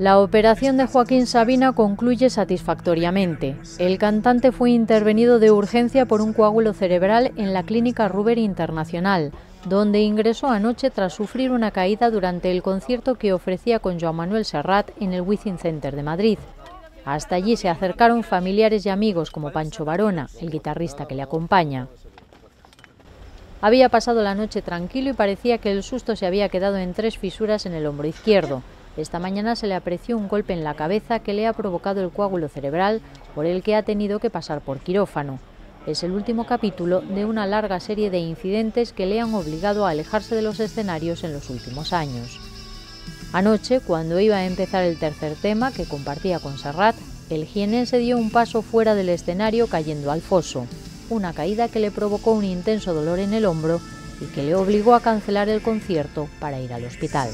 La operación de Joaquín Sabina concluye satisfactoriamente. El cantante fue intervenido de urgencia por un coágulo cerebral en la Clínica Rúber Internacional, donde ingresó anoche tras sufrir una caída durante el concierto que ofrecía con Joan Manuel Serrat en el Wizink Center de Madrid. Hasta allí se acercaron familiares y amigos como Pancho Varona, el guitarrista que le acompaña. Había pasado la noche tranquilo y parecía que el susto se había quedado en tres fisuras en el hombro izquierdo. Esta mañana se le apreció un golpe en la cabeza que le ha provocado el coágulo cerebral, por el que ha tenido que pasar por quirófano. Es el último capítulo de una larga serie de incidentes que le han obligado a alejarse de los escenarios en los últimos años. Anoche, cuando iba a empezar el tercer tema que compartía con Serrat, el jienense dio un paso fuera del escenario cayendo al foso, una caída que le provocó un intenso dolor en el hombro y que le obligó a cancelar el concierto para ir al hospital.